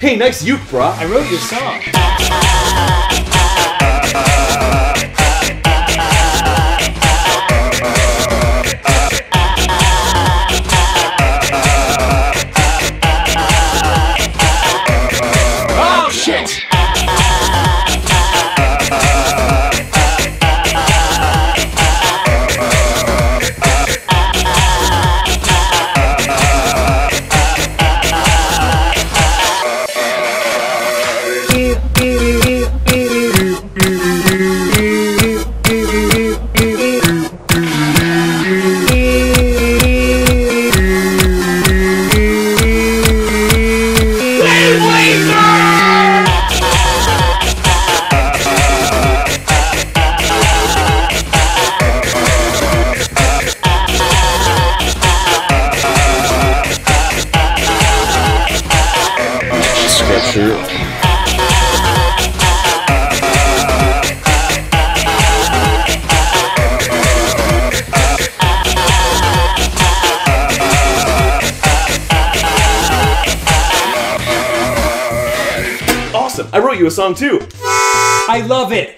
Hey, nice uke, brah. I wrote your song. Oh, shit! Sure. Awesome! I wrote you a song too! I love it!